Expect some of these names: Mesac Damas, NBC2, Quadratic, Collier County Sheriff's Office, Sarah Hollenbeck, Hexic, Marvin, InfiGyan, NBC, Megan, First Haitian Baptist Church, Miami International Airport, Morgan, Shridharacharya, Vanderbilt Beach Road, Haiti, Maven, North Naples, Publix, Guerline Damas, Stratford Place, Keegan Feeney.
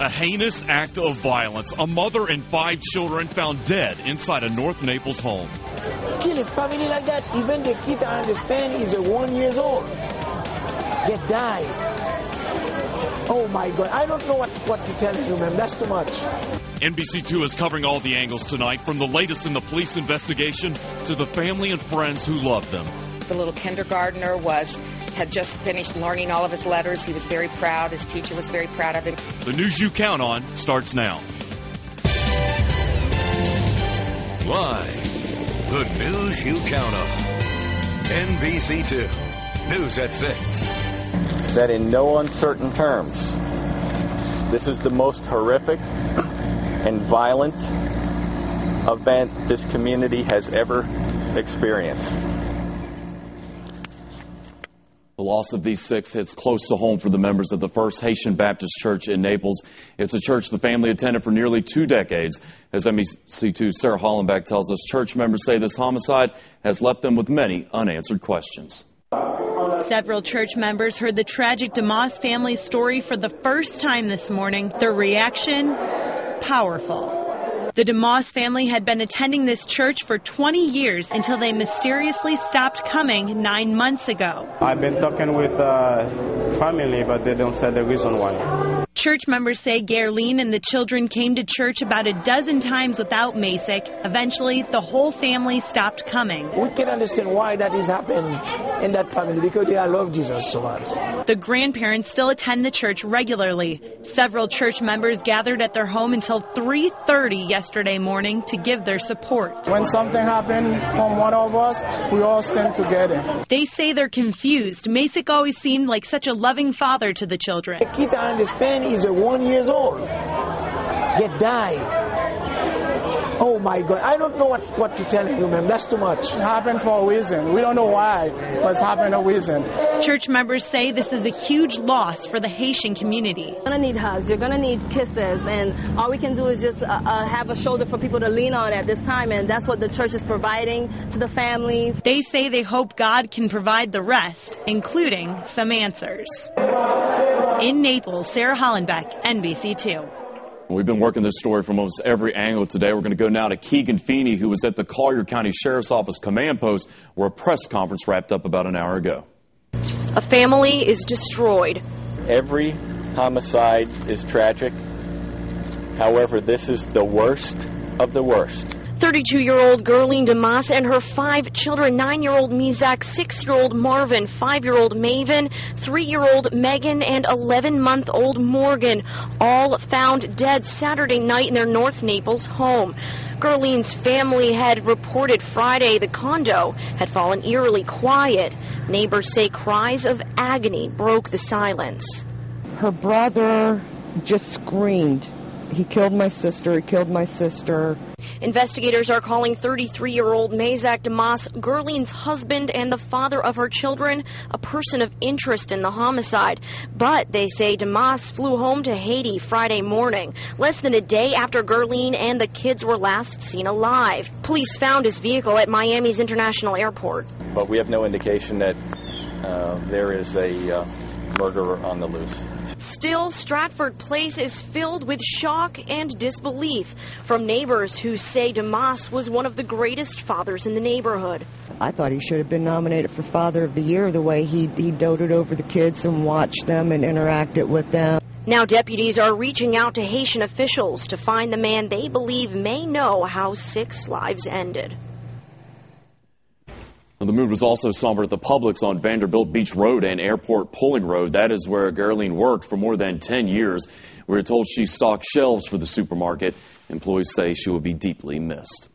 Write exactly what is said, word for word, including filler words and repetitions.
A heinous act of violence. A mother and five children found dead inside a North Naples home. Kill a family like that, even the kid, I understand, is a one years old. They died. Oh, my God. I don't know what, what to tell you, man. That's too much. N B C two is covering all the angles tonight, from the latest in the police investigation to the family and friends who love them. The little kindergartner was had just finished learning all of his letters. He was very proud. His teacher was very proud of him. The news you count on starts now. Live. The news you count on. N B C two. News at six. That in no uncertain terms, this is the most horrific and violent event this community has ever experienced. The loss of these six hits close to home for the members of the First Haitian Baptist Church in Naples. It's a church the family attended for nearly two decades. As N B C two's Sarah Hollenbeck tells us, church members say this homicide has left them with many unanswered questions. Several church members heard the tragic Damas family story for the first time this morning. Their reaction, powerful. The Damas family had been attending this church for twenty years until they mysteriously stopped coming nine months ago. I've been talking with uh, family, but they don't say the reason why. Church members say Guerline and the children came to church about a dozen times without Mesac. Eventually, the whole family stopped coming. We can understand why that is happening in that family, because they love Jesus so much. The grandparents still attend the church regularly. Several church members gathered at their home until three thirty yesterday morning to give their support. When something happened from one of us, we all stand together. They say they're confused. Mesac always seemed like such a loving father to the children. The kids understand. He's a one years old. They died. Oh my God! I don't know what, what to tell you, man. That's too much. It happened for a reason. We don't know why, but it's happened for a reason. Church members say this is a huge loss for the Haitian community. You're gonna need hugs. You're gonna need kisses, and all we can do is just uh, uh, have a shoulder for people to lean on at this time, and that's what the church is providing to the families. They say they hope God can provide the rest, including some answers. In Naples, Sarah Hollenbeck, N B C two. We've been working this story from almost every angle today. We're going to go now to Keegan Feeney, who was at the Collier County Sheriff's Office command post, where a press conference wrapped up about an hour ago. A family is destroyed. Every homicide is tragic. However, this is the worst of the worst. thirty-two-year-old Guerline Damas and her five children, nine-year-old Mesac, six-year-old Marvin, five-year-old Maven, three-year-old Megan, and eleven-month-old Morgan, all found dead Saturday night in their North Naples home. Guerline's family had reported Friday the condo had fallen eerily quiet. Neighbors say cries of agony broke the silence. Her brother just screamed. He killed my sister. He killed my sister. Investigators are calling thirty-three-year-old Mesac Damas, Guerline's husband and the father of her children, a person of interest in the homicide. But they say Damas flew home to Haiti Friday morning, less than a day after Guerline and the kids were last seen alive. Police found his vehicle at Miami's International Airport. But we have no indication that uh, there is a uh, murderer on the loose. Still, Stratford Place is filled with shock and disbelief from neighbors who say Damas was one of the greatest fathers in the neighborhood. I thought he should have been nominated for Father of the Year, the way he, he doted over the kids and watched them and interacted with them. Now deputies are reaching out to Haitian officials to find the man they believe may know how six lives ended. The mood was also somber at the Publix on Vanderbilt Beach Road and Airport Pulling Road. That is where Guerline worked for more than ten years. We were told she stocked shelves for the supermarket. Employees say she will be deeply missed.